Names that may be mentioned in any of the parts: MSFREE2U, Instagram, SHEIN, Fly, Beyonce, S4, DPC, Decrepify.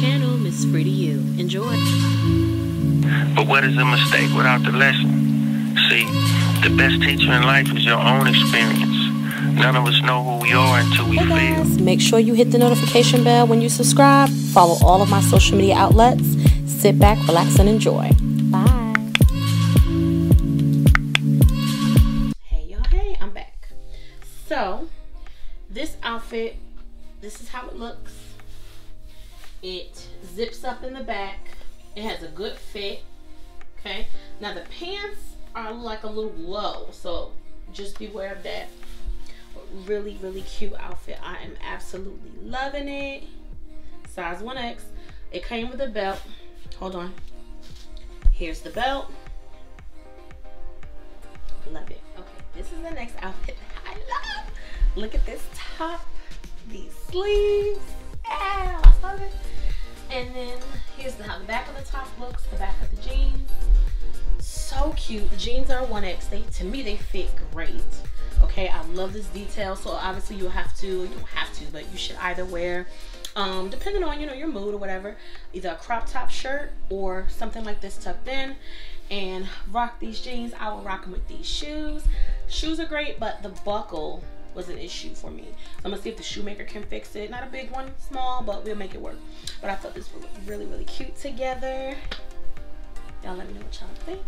channel, MSFREE2U. Enjoy. But what is a mistake without the lesson? See, the best teacher in life is your own experience. None of us know who we are until we fail. Make sure you hit the notification bell when you subscribe. Follow all of my social media outlets. Sit back, relax, and enjoy. Bye. Hey, y'all. Hey, I'm back. So, this outfit, this is how it looks. It zips up in the back. It has a good fit. Okay. Now, the pants are like a little low, so just beware of that. Really, really cute outfit. I am absolutely loving it. Size 1X. It came with a belt. Hold on. Here's the belt. Love it. Okay, this is the next outfit that I love. Look at this top, these sleeves. Ah, I love it. And then here's how the back of the top looks, the back of the jeans. So cute. Jeans are 1X. To me, they fit great. Okay, I love this detail. So obviously you don't have to, but you should either wear, depending on, you know, your mood or whatever, either a crop top shirt or something like this tucked in, and rock these jeans. I will rock them with these shoes. Shoes are great, but the buckle was an issue for me. So I'm gonna see if the shoemaker can fix it. Not a big one, small, but we'll make it work. But I thought this would look really, really cute together. Y'all let me know what y'all think.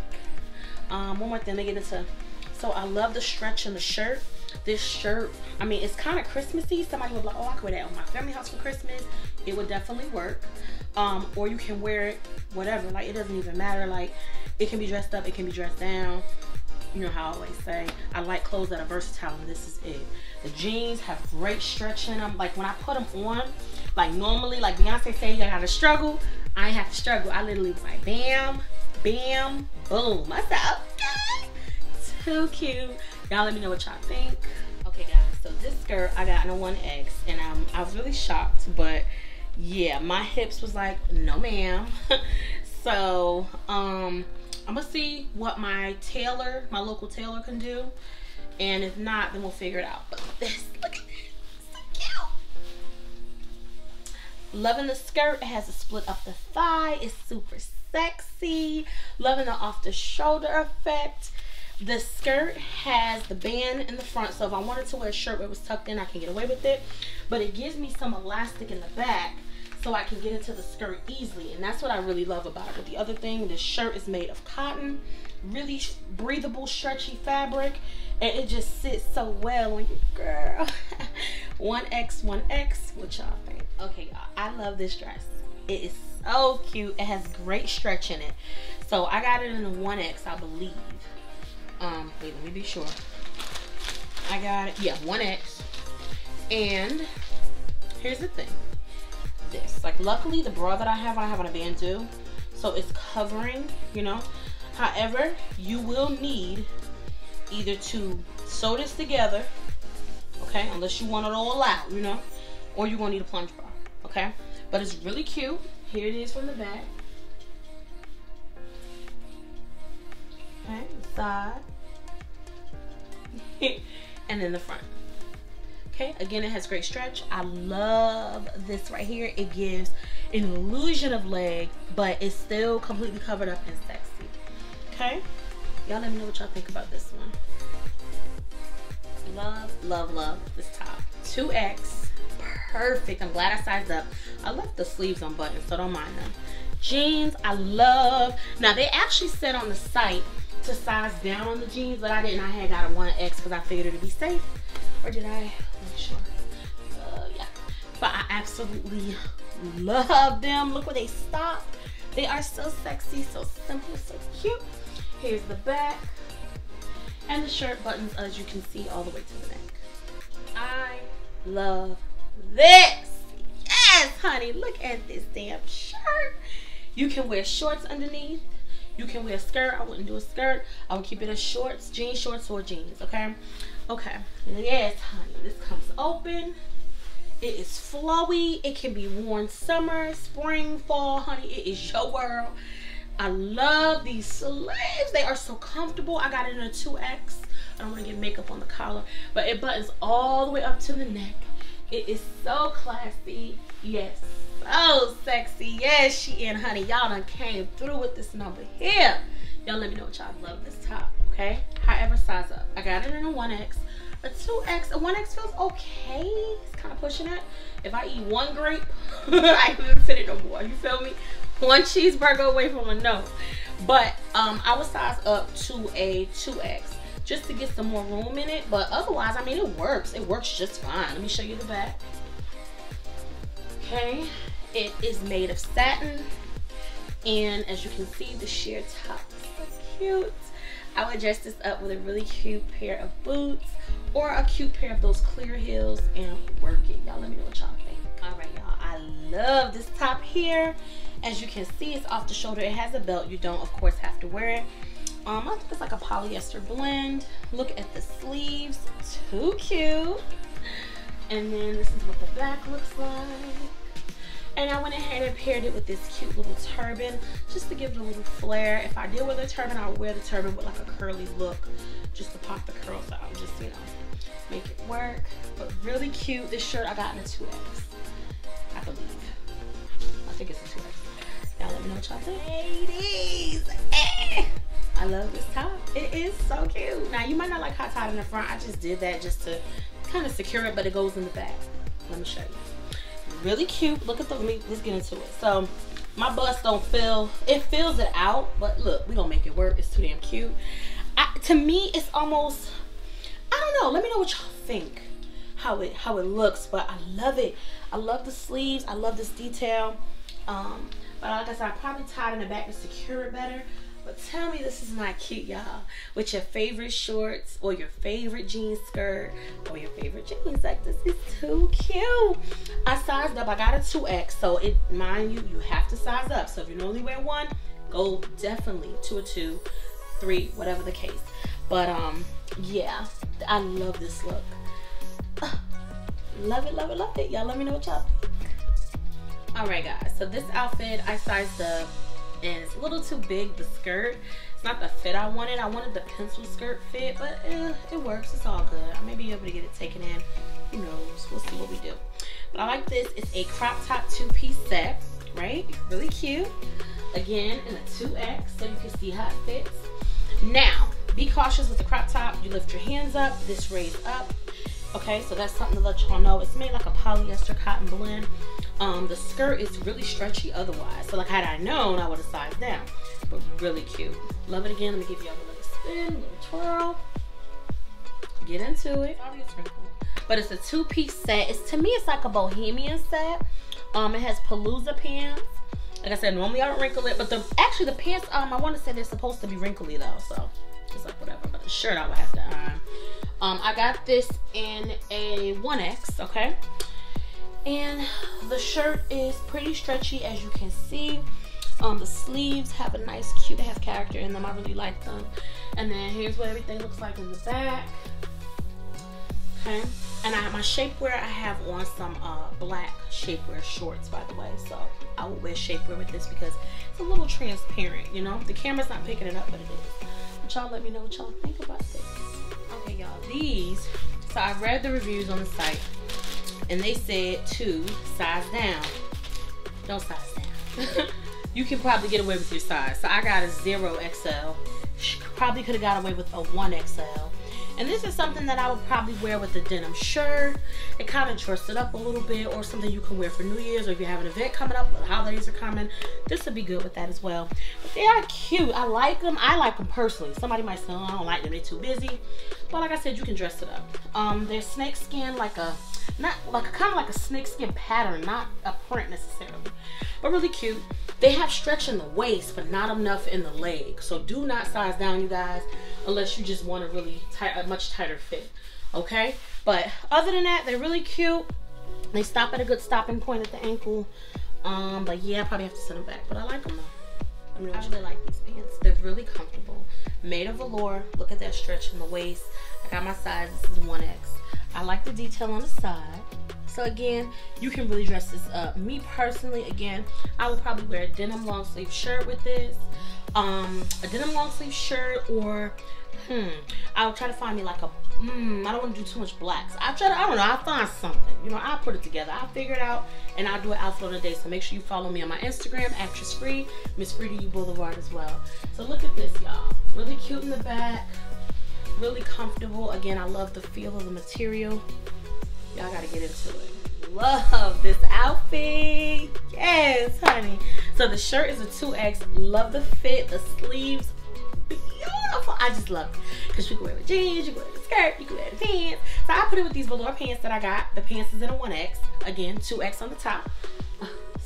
One more thing, let me get into. So I love the stretch in the shirt. This shirt, I mean, it's kind of Christmassy. Somebody would be like, oh, I could wear that on my family house for Christmas. It would definitely work. Or you can wear it, whatever. Like, it doesn't even matter. Like, it can be dressed up, it can be dressed down. You know how I always say, I like clothes that are versatile, and this is it. The jeans have great stretch in them. Like, when I put them on, like, normally, like Beyonce said, you gotta struggle. I ain't have to struggle. I literally was like, bam, bam, boom. What's up? Too cute. Y'all let me know what y'all think. Okay, guys, so this skirt I got in a 1X, and I was really shocked, but yeah, my hips was like, no ma'am. So I'm gonna see what my tailor, my local tailor, can do, and if not, then we'll figure it out. But this, look at this, so cute. Loving the skirt. It has a split up the thigh. It's super sexy. Loving the off the shoulder effect. The skirt has the band in the front, so if I wanted to wear a shirt where it was tucked in, I can get away with it. But it gives me some elastic in the back, so I can get into the skirt easily, and that's what I really love about it. But the other thing, this shirt is made of cotton, really breathable, stretchy fabric, and it just sits so well on you, girl. 1X, 1X. What y'all think? Okay, y'all, I love this dress. It is so cute. It has great stretch in it. So I got it in a 1X, I believe. Wait, let me be sure. I got it, yeah, 1X. And here's the thing. This, like, luckily the bra that I have on a bandeau, so it's covering, you know. However, you will need either to sew this together, okay, unless you want it all out, you know, or you're gonna need a plunge bra, okay. But it's really cute. Here it is from the back. Okay, the side. And then the front. Okay, again, it has great stretch. I love this right here. It gives an illusion of leg, but it's still completely covered up and sexy. Okay, y'all let me know what y'all think about this one. Love, love, love this top. 2X, perfect. I'm glad I sized up. I left the sleeves unbuttoned, so don't mind them. Jeans, I love. Now, they actually said on the site to size down on the jeans, but I didn't. I had got a 1X because I figured it would be safe. Or did I? Not sure. Yeah. But I absolutely love them. Look where they stop. They are so sexy, so simple, so cute. Here's the back. And the shirt buttons, as you can see, all the way to the neck. I love this. Yes, honey. Look at this damn shirt. You can wear shorts underneath. You can wear a skirt. I wouldn't do a skirt. I would keep it as shorts, jean shorts, or jeans, okay? Okay. Yes, honey. This comes open. It is flowy. It can be worn summer, spring, fall, honey. It is your world. I love these sleeves. They are so comfortable. I got it in a 2X. I don't want to get makeup on the collar, but it buttons all the way up to the neck. It is so classy. Yes, so sexy. Yes, SHEIN, honey, y'all done came through with this number here. Y'all let me know what y'all love this top, okay? However, size up. I got it in a 1X, a 2X. A 1X feels okay. It's kind of pushing it. If I eat one grape, I can't fit it no more. You feel me? One cheeseburger away from a no. But I would size up to a 2X just to get some more room in it. But otherwise, I mean, it works. It works just fine. Let me show you the back. Okay. It is made of satin. And as you can see, the sheer top is so cute. I would dress this up with a really cute pair of boots or a cute pair of those clear heels and work it. Y'all let me know what y'all think. All right, y'all. I love this top here. As you can see, it's off the shoulder. It has a belt. You don't, of course, have to wear it. I think it's like a polyester blend. Look at the sleeves. Too cute. And then this is what the back looks like. And I went ahead and paired it with this cute little turban just to give it a little flair. If I did wear the turban, I would wear the turban with like a curly look just to pop the curls out. Just, you know, make it work. But really cute. This shirt I got in a 2X, I believe. I think it's a 2X. Y'all let me know what y'all think. Ladies! Eh. I love this top. It is so cute. Now, you might not like how it's tied in the front. I just did that just to kind of secure it, but it goes in the back. Let me show you. Really cute. Look at the, let's get into it. So, my bust don't feel, it fills it out, but look, we're going to make it work. It's too damn cute. To me, it's almost, I don't know. Let me know what y'all think, how it looks, but I love it. I love the sleeves. I love this detail. But like I said, I probably tied in the back to secure it better. But tell me this is not cute, y'all, with your favorite shorts or your favorite jean skirt or your favorite jeans. Like, this is too cute. I sized up. I got a 2X, so it, mind you, you have to size up. So if you normally wear one, go definitely to a 2, 3, whatever the case. But yeah, I love this look. Love it, love it, love it. Y'all let me know what y'all think. All right, guys, so this outfit I sized up. And it's a little too big, the skirt. It's not the fit I wanted. I wanted the pencil skirt fit, but it works. It's all good. I may be able to get it taken in. Who knows? We'll see what we do. But I like this. It's a crop top 2-piece set, right? Really cute. Again, in a 2X, so you can see how it fits. Now, be cautious with the crop top. You lift your hands up, this raised up. Okay, so that's something to let y'all know. It's made like a polyester cotton blend. The skirt is really stretchy otherwise. So like, had I known, I would have sized down. But really cute. Love it again. Let me give y'all a little spin, a little twirl. Get into it. But it's a 2-piece set. It's, to me, it's like a bohemian set. It has palooza pants. Like I said, normally I don't wrinkle it, but actually the pants, I want to say they're supposed to be wrinkly though. So it's like whatever. But the shirt I would have to iron. I got this in a 1X, okay? And the shirt is pretty stretchy, as you can see. The sleeves have a nice, cute, they have character in them. I really like them. And then here's what everything looks like in the back. Okay? And my shapewear, I have on some black shapewear shorts, by the way. So I will wear shapewear with this because it's a little transparent, you know? The camera's not picking it up, but it is. But y'all let me know what y'all think about this. Okay, y'all, these, so I read the reviews on the site and they said to size down. Don't size down. You can probably get away with your size. So I got a 0XL. Probably could have got away with a 1XL. And this is something that I would probably wear with a denim shirt. It kind of dressed it up a little bit, or something you can wear for New Year's, or if you have an event coming up, the holidays are coming. This would be good with that as well. But they are cute. I like them. I like them personally. Somebody might say, oh, I don't like them, they're too busy. But like I said, you can dress it up. They're snake skin, like a, not like kind of like a snake skin pattern, not a print necessarily, but really cute. They have stretch in the waist, but not enough in the leg. So do not size down, you guys, unless you just want a really tight, a much tighter fit, okay? But other than that, they're really cute. They stop at a good stopping point at the ankle. But yeah, I probably have to send them back, but I like them though. I really like these pants. They're really comfortable. Made of velour. Look at that stretch in the waist. I got my size. This is 1X. I like the detail on the side. So again, you can really dress this up. Me personally, again, I would probably wear a denim long sleeve shirt with this. A denim long sleeve shirt or I'll try to find me like a, I don't want to do too much blacks. I'll try to, I don't know, I'll find something. You know, I'll put it together. I'll figure it out, and I'll do an outfit of the day. So make sure you follow me on my Instagram, Actress Free, Miss Free to U Boulevard as well. So look at this, y'all. Really cute in the back. Really comfortable. Again, I love the feel of the material. Y'all gotta get into it. Love this outfit. Yes, honey. So the shirt is a 2X. Love the fit, the sleeves. Beautiful. I just love it. Because you can wear it with jeans, you can wear it with a skirt, you can wear it with pants. So I put it with these velour pants that I got. The pants is in a 1X. Again, 2X on the top.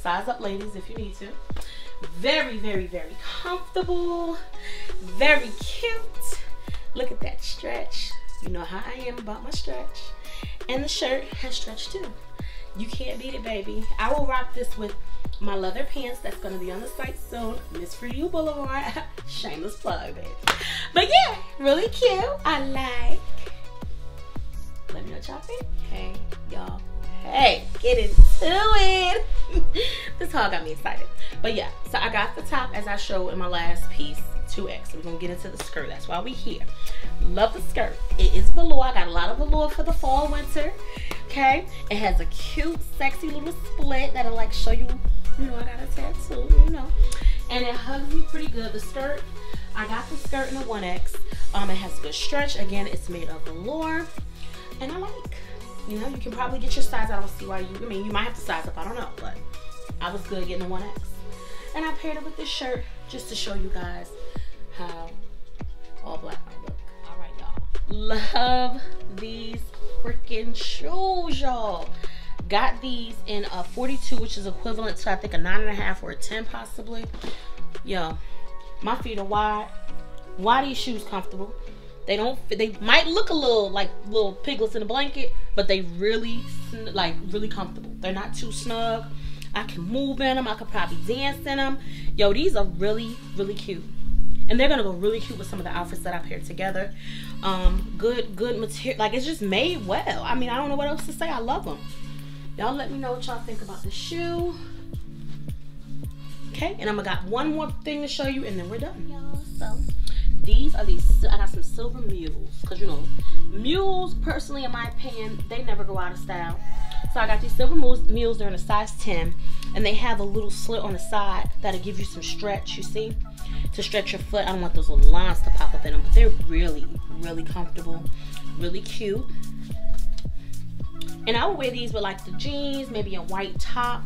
Size up, ladies, if you need to. Very, very, very comfortable. Very cute. Look at that stretch. You know how I am about my stretch. And the shirt has stretch too. You can't beat it, baby. I will rock this with my leather pants that's going to be on the site soon. Miss Free to U Boulevard. Shameless plug, baby. But yeah, really cute. I like. Let me know what y'all think. Hey, y'all. Hey, get into it. This haul got me excited. But yeah, so I got the top as I showed in my last piece. 2X. We're gonna get into the skirt. That's why we here. Love the skirt. It is velour. I got a lot of velour for the fall winter. Okay. It has a cute, sexy little split that'll like show you. You know, I got a tattoo. You know, and it hugs me pretty good. The skirt. I got the skirt in a 1X. It has good stretch. Again, it's made of velour, and I like. You know, you can probably get your size. I don't see why you. I mean, you might have to size up. I don't know, but I was good getting a 1X, and I paired it with this shirt just to show you guys how all black might look. All right, y'all. Love these freaking shoes, y'all. Got these in a 42, which is equivalent to I think a 9.5 or a 10 possibly. Yo, my feet are wide. Why are these shoes comfortable? They don't fit. They might look a little like little piglets in a blanket, but they really like really comfortable. They're not too snug. I can move in them. I could probably dance in them. Yo, these are really, really cute. And they're gonna go really cute with some of the outfits that I paired together. Good material. Like, it's just made well. I mean, I don't know what else to say. I love them. Y'all let me know what y'all think about the shoe. Okay, and I'm gonna got one more thing to show you and then we're done, y'all. So these are these, I got some silver mules. Cause you know, mules, personally in my opinion, they never go out of style. So I got these silver mules, they're in a size 10. And they have a little slit on the side that'll give you some stretch, you see? To stretch your foot. I don't want those little lines to pop up in them, but they're really, really comfortable, really cute. And I would wear these with like the jeans, maybe a white top,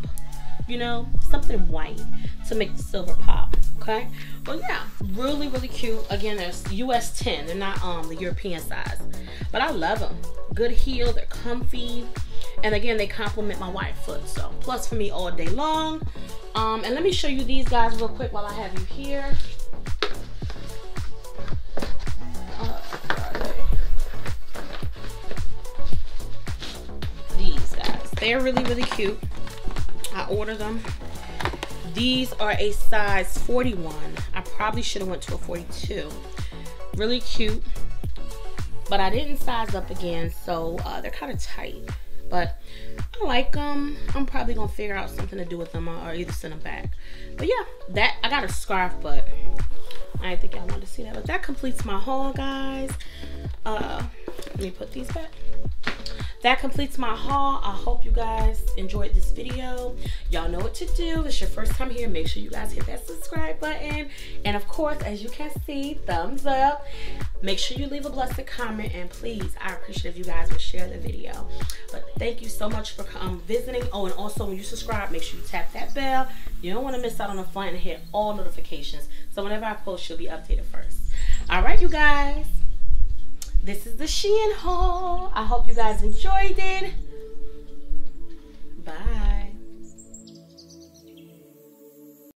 you know, something white to make the silver pop. Okay, well yeah, really, really cute. Again, there's US 10. They're not the European size, but I love them. Good heel, they're comfy, and again, they complement my white foot. So plus for me all day long. And let me show you these guys real quick while I have you here. These guys, they're really, really cute. I ordered them. These are a size 41. I probably should have went to a 42. Really cute, but I didn't size up again, so they're kind of tight. But I like them. I'm probably gonna figure out something to do with them or either send them back. But yeah, that I got a scarf, but I didn't think y'all wanted to see that. But that completes my haul, guys. Let me put these back. That completes my haul. I hope you guys enjoyed this video. Y'all know what to do. If it's your first time here, make sure you guys hit that subscribe button. And of course, as you can see, thumbs up. Make sure you leave a blessed comment. And please, I appreciate if you guys would share the video. But thank you so much for visiting. Oh, and also when you subscribe, make sure you tap that bell. You don't want to miss out on the fun and hit all notifications. So whenever I post, you'll be updated first. All right, you guys. This is the SHEIN haul. I hope you guys enjoyed it.